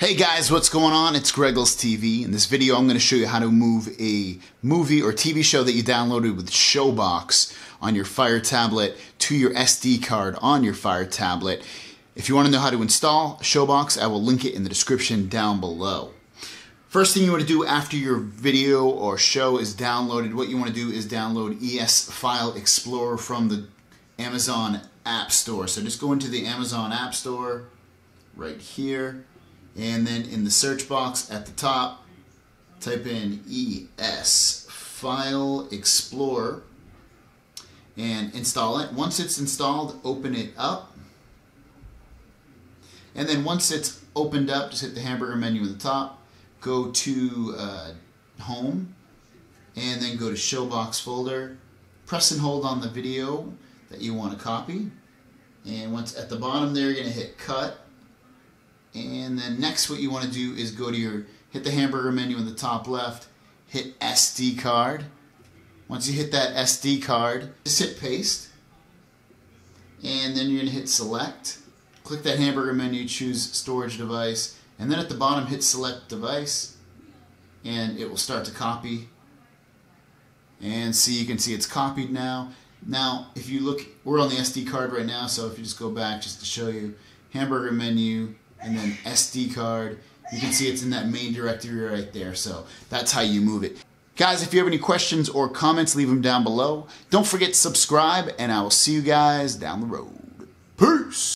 Hey guys, what's going on? It's Greggles TV. In this video, I'm going to show you how to move a movie or TV show that you downloaded with Showbox on your Fire tablet to your SD card on your Fire tablet. If you want to know how to install Showbox, I will link it in the description down below. First thing you want to do after your video or show is downloaded, what you want to do is download ES File Explorer from the Amazon App Store. So just go into the Amazon App Store right here. And then in the search box at the top, type in ES File Explorer and install it. Once it's installed, open it up. And then once it's opened up, just hit the hamburger menu at the top, go to Home, and then go to Showbox folder. Press and hold on the video that you want to copy. And once at the bottom there, you're going to hit Cut. And then next what you want to do is go to your, hit the hamburger menu in the top left, hit SD card. Once you hit that SD card, just hit paste. And then you're going to hit select. Click that hamburger menu, choose storage device. And then at the bottom, hit select device. And it will start to copy. And see, you can see it's copied now. Now, if you look, we're on the SD card right now, so if you just go back just to show you, hamburger menu, and then SD card. You can see it's in that main directory right there, so that's how you move it. Guys, if you have any questions or comments, leave them down below. Don't forget to subscribe, and I will see you guys down the road. Peace!